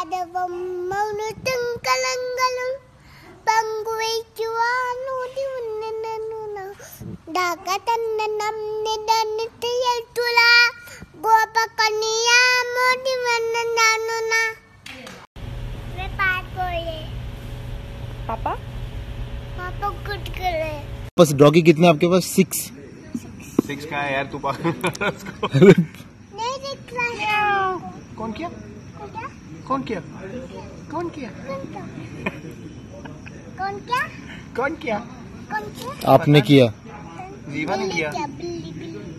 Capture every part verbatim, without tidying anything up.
Adavammaunu tunkalangalum panguveikuvaanu divunananuna dakatana namne danitiyaltula gopakaniya modivannananuna ve paatkoye पापा पापा good करे बस डॉगी कितने आपके पास सिक्स सिक्स का है यार तू नहीं दिख रहा कौन किया कौन किया कौन किया कौन क्या कौन किया आपने किया जीवा ने किया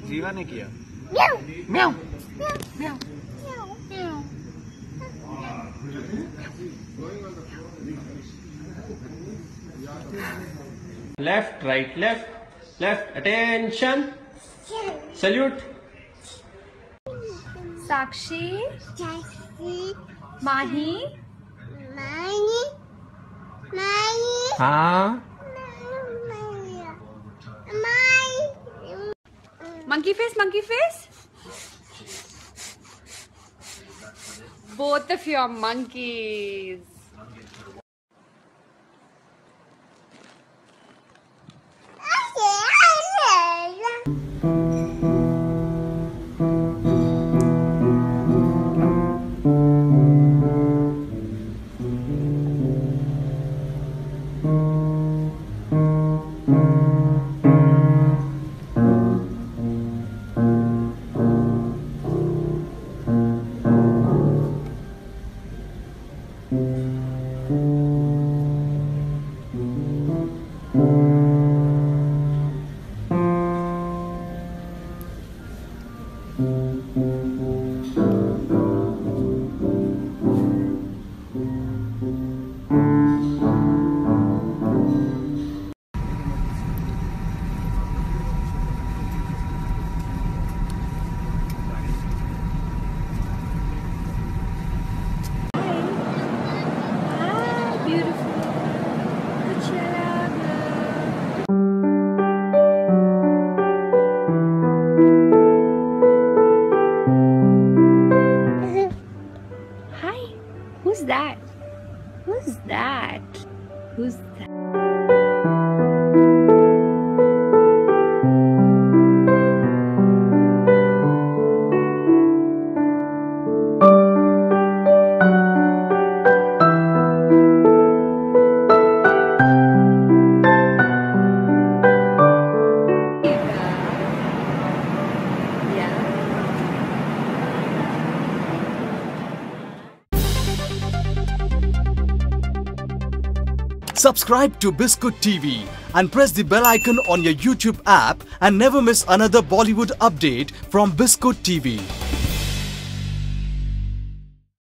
जीवा ने किया म्याऊं म्याऊं Left, right, left, left, attention, salute. Sakshi, Sakshi, Mahi, Mahi, Mahi, Haan, Mahi, Monkey face, monkey face. Both of you are monkeys. Who's that? Who's that? Who's that? Subscribe to Biscoot T V and press the bell icon on your YouTube app and never miss another Bollywood update from Biscoot T V.